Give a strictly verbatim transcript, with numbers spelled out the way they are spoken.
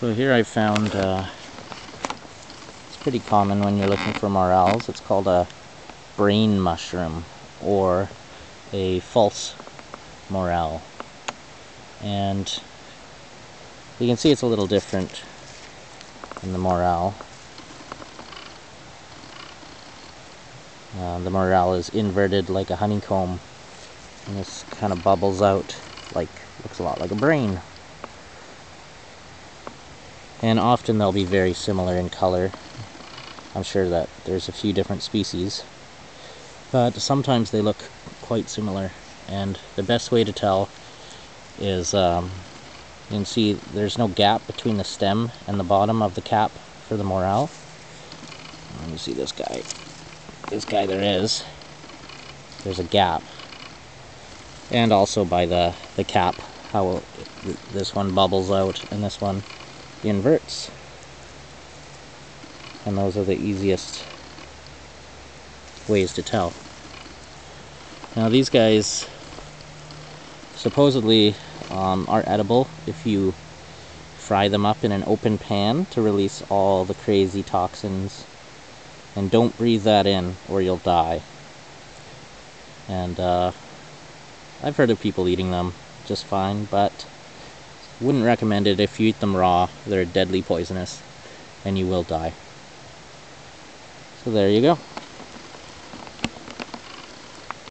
So here I found, uh, it's pretty common when you're looking for morels, it's called a brain mushroom or a false morel. And you can see it's a little different in the morel. Uh, the morel is inverted like a honeycomb, and this kind of bubbles out, like looks a lot like a brain. And often they'll be very similar in color. I'm sure that there's a few different species, but sometimes they look quite similar, and the best way to tell is, um, you can see there's no gap between the stem and the bottom of the cap for the morel. Let me see this guy. This guy there is. There's a gap. And also by the, the cap, how it, this one bubbles out and this one inverts. And those are the easiest ways to tell. Now these guys supposedly um, are edible if you fry them up in an open pan to release all the crazy toxins, and don't breathe that in or you'll die. And uh, I've heard of people eating them just fine, but wouldn't recommend it. If you eat them raw, they're deadly poisonous and you will die. So there you go.